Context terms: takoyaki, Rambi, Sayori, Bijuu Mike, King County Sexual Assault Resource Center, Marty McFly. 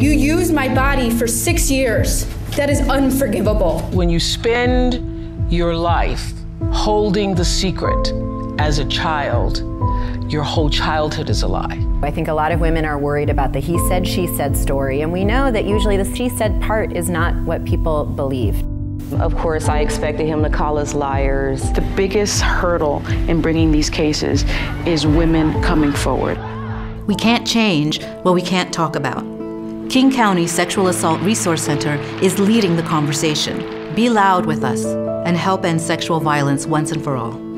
You used my body for 6 years. That is unforgivable. When you spend your life holding the secret as a child, your whole childhood is a lie. I think a lot of women are worried about the he said, she said story, and we know that usually the she said part is not what people believe. Of course, I expected him to call us liars. The biggest hurdle in bringing these cases is women coming forward. We can't change what we can't talk about. King County Sexual Assault Resource Center is leading the conversation. Be loud with us and help end sexual violence once and for all.